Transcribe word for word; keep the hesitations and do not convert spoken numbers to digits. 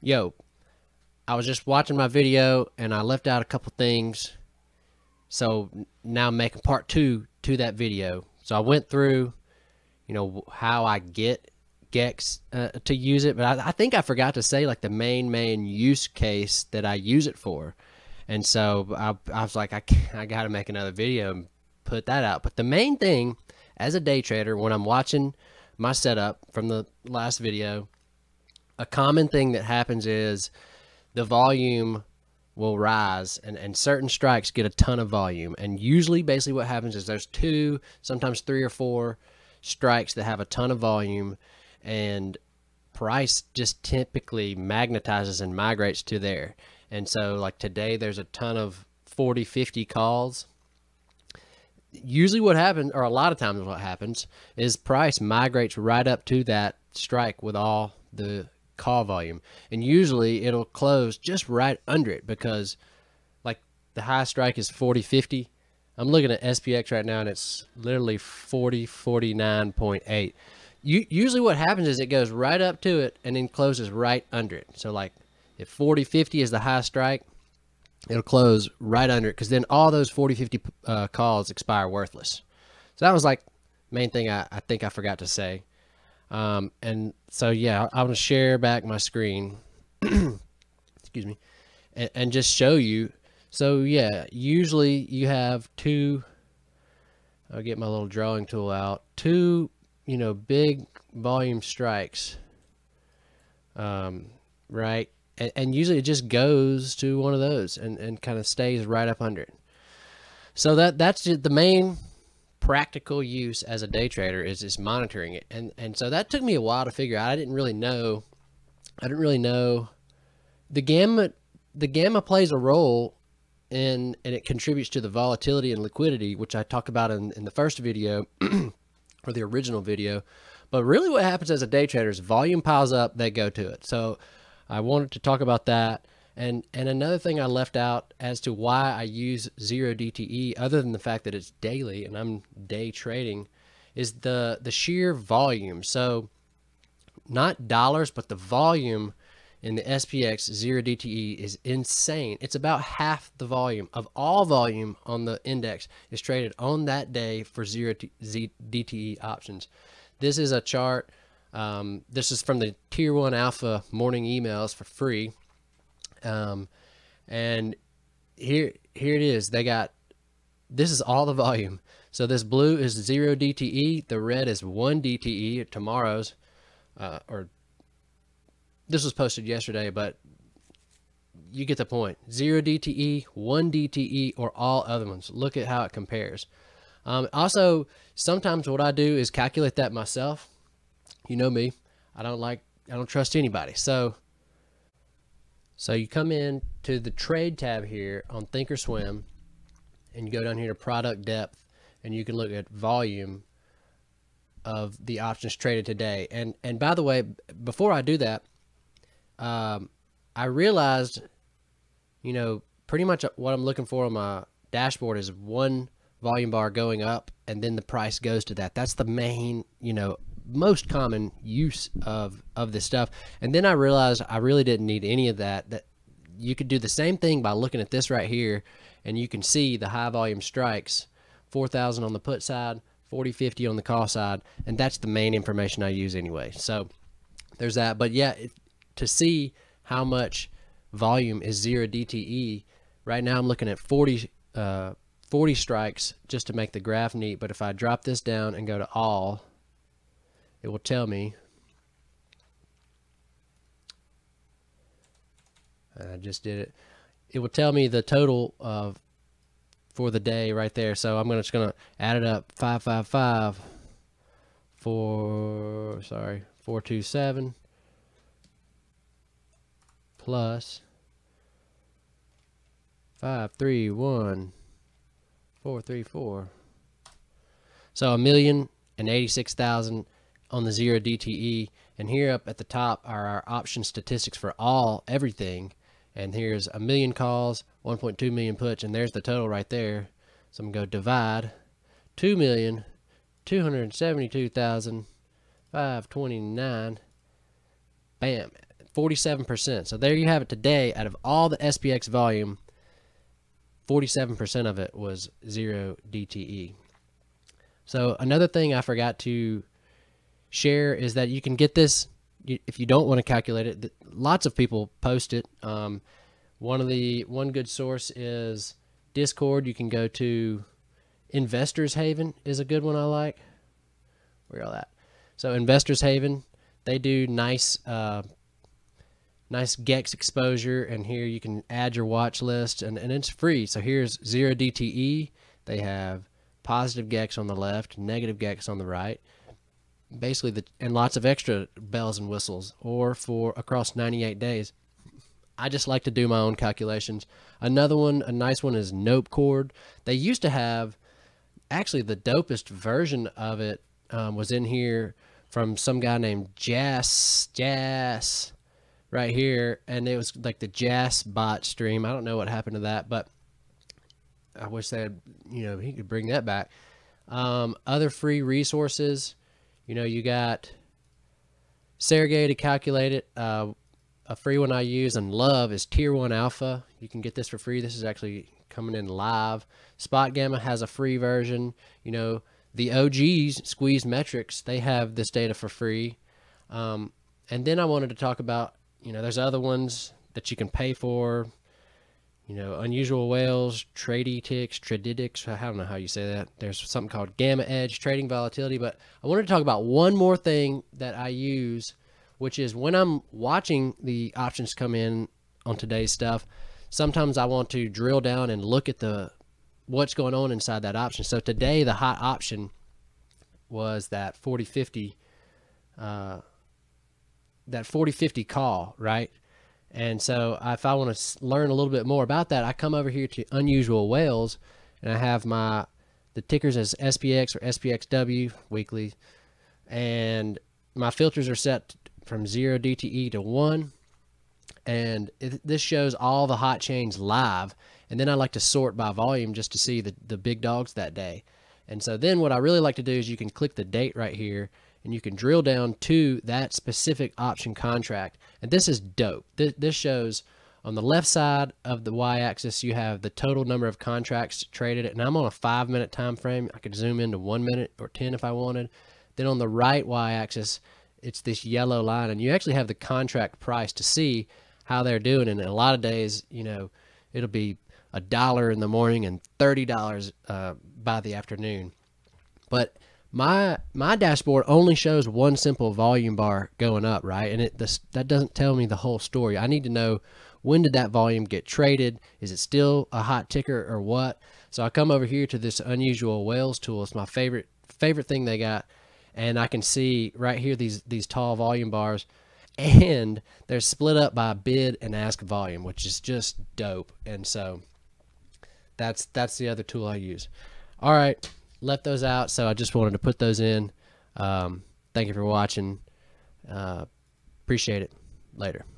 yo, I was just watching my video and I left out a couple things. So now I'm making part two to that video. So I went through, you know, how I get G E X uh, to use it. But I, I think I forgot to say like the main, main use case that I use it for. And so I, I was like, I, I got to make another video and put that out. But the main thing as a day trader, when I'm watching my setup from the last video, a common thing that happens is the volume will rise and, and certain strikes get a ton of volume. And usually basically what happens is there's two, sometimes three or four strikes that have a ton of volume, and price just typically magnetizes and migrates to there. And so like today there's a ton of forty, fifty calls. Usually what happens, or a lot of times what happens, is price migrates right up to that strike with all the call volume. And usually it'll close just right under it because like the high strike is forty fifty. I'm looking at S P X right now and it's literally forty forty-nine point eight. You, usually what happens is it goes right up to it and then closes right under it. So like if forty fifty is the high strike, it'll close right under it because then all those forty fifty uh, calls expire worthless. So that was like main thing I, I think I forgot to say. Um, and so, yeah, I'm going to share back my screen, excuse me, and, and just show you. So yeah, usually you have two, I'll get my little drawing tool out, two, you know, big volume strikes, um, right? And, and usually it just goes to one of those and, and kind of stays right up under it. So that, that's the main practical use as a day trader is just monitoring it. And, and so that took me a while to figure out. I didn't really know. I didn't really know the gamma, the gamma plays a role in, and it contributes to the volatility and liquidity, which I talked about in, in the first video or the original video. But really what happens as a day trader is volume piles up, they go to it. So I wanted to talk about that. And, and another thing I left out as to why I use zero D T E, other than the fact that it's daily and I'm day trading, is the, the sheer volume. So not dollars, but the volume in the S P X zero D T E is insane. It's about half the volume of all volume on the index is traded on that day for zero D T E options. This is a chart. Um, this is from the Tier one Alpha morning emails for free. Um, and here, here it is. They got, this is all the volume. So this blue is zero D T E. The red is one D T E, tomorrow's, uh, or this was posted yesterday, but you get the point. Zero D T E, one D T E, or all other ones. Look at how it compares. Um, also sometimes what I do is calculate that myself. You know me, I don't like, I don't trust anybody. So, So you come in to the trade tab here on thinkorswim and you go down here to product depth and you can look at volume of the options traded today. And, and by the way, before I do that, um, I realized, you know, pretty much what I'm looking for on my dashboard is one volume bar going up and then the price goes to that. That's the main, you know, most common use of of this stuff. And then I realized I really didn't need any of that. That you could do the same thing by looking at this right here, and you can see the high volume strikes, four thousand on the put side, forty fifty on the call side, and that's the main information I use anyway. So there's that. But yeah, it, to see how much volume is zero D T E, right now I'm looking at forty, uh, forty strikes just to make the graph neat. But if I drop this down and go to all, it will tell me, I just did it. It will tell me the total of for the day right there. So I'm gonna, just going to add it up. five five five, four, sorry, four two seven plus five three one, four three four. So a million and eighty-six thousand on the zero D T E, and here up at the top are our option statistics for all everything, and here's a million calls, one point two million puts, and there's the total right there. So I'm gonna go divide two million two hundred seventy-two thousand five hundred twenty-nine, bam, forty-seven percent. So there you have it today. Out of all the S P X volume, forty-seven percent of it was zero D T E. So another thing I forgot to share is that you can get this, if you don't want to calculate it, lots of people post it. Um, one of the, one good source is Discord. You can go to Investors Haven is a good one I like. Where y'all at? So Investors Haven, they do nice, uh, nice G E X exposure, and here you can add your watch list, and, and it's free. So here's zero D T E. They have positive G E X on the left, negative G E X on the right. Basically, the, and lots of extra bells and whistles, or for across ninety-eight days. I just like to do my own calculations. Another one, a nice one, is Nope Cord. They used to have, actually the dopest version of it um, was in here from some guy named Jas, Jas, right here, and it was like the Jas bot stream. I don't know what happened to that, but I wish they had, you know, he could bring that back. Um, other free resources. You know, you got Sergey to calculate it. Uh, a free one I use and love is Tier one Alpha. You can get this for free. This is actually coming in live. Spot Gamma has a free version. You know, the O Gs, Squeeze Metrics, they have this data for free. Um, and then I wanted to talk about, you know, there's other ones that you can pay for. You know, Unusual Whales, Tradytics, Tradytics, I don't know how you say that. There's something called Gamma Edge, Trading Volatility. But I wanted to talk about one more thing that I use, which is when I'm watching the options come in on today's stuff, sometimes I want to drill down and look at the what's going on inside that option. So today, the hot option was that forty fifty, uh, that forty fifty call, right? And so if I want to learn a little bit more about that, I come over here to Unusual Whales, and I have my, the tickers as S P X or S P X W weekly, and my filters are set from zero D T E to one. And it, this shows all the hot chains live. And then I like to sort by volume just to see the, the big dogs that day. And so then what I really like to do is you can click the date right here, and you can drill down to that specific option contract. And this is dope. Th this shows on the left side of the y-axis, you have the total number of contracts traded. And I'm on a five-minute time frame. I could zoom into one minute or ten if I wanted. Then on the right y-axis, it's this yellow line. And you actually have the contract price to see how they're doing. And in a lot of days, you know, it'll be a dollar in the morning and thirty dollars uh, by the afternoon. But my my dashboard only shows one simple volume bar going up, right? And it this, that doesn't tell me the whole story. I need to know, when did that volume get traded? Is it still a hot ticker or what? So I come over here to this Unusual Whales tool. It's my favorite favorite thing they got, and I can see right here these these tall volume bars, and they're split up by bid and ask volume, which is just dope. And so that's that's the other tool I use. All right. Left those out, so I just wanted to put those in. Um, thank you for watching. Uh, appreciate it. Later.